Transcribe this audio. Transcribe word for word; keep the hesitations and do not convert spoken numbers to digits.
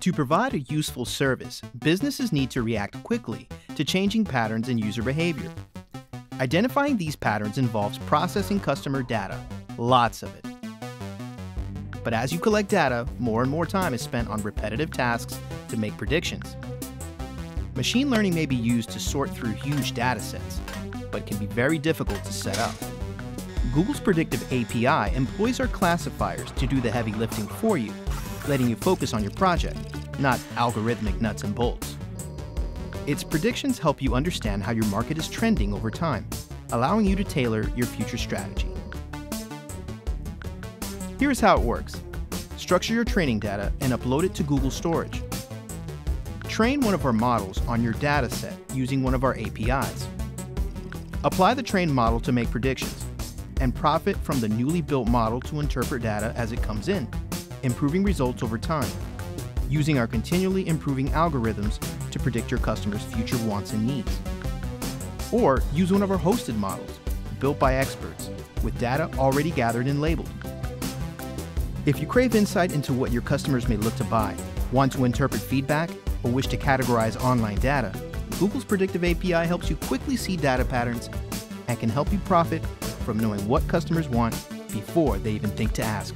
To provide a useful service, businesses need to react quickly to changing patterns in user behavior. Identifying these patterns involves processing customer data, lots of it. But as you collect data, more and more time is spent on repetitive tasks to make predictions. Machine learning may be used to sort through huge data sets, but can be very difficult to set up. Google's Predictive A P I employs our classifiers to do the heavy lifting for you, letting you focus on your project, not algorithmic nuts and bolts. Its predictions help you understand how your market is trending over time, allowing you to tailor your future strategy. Here's how it works. Structure your training data and upload it to Google Storage. Train one of our models on your data set using one of our A P Is. Apply the trained model to make predictions, and profit from the newly built model to interpret data as it comes in, improving results over time, using our continually improving algorithms to predict your customers' future wants and needs. Or use one of our hosted models, built by experts, with data already gathered and labeled. If you crave insight into what your customers may look to buy, want to interpret feedback, or wish to categorize online data, Google's Predictive A P I helps you quickly see data patterns and can help you profit from knowing what customers want before they even think to ask.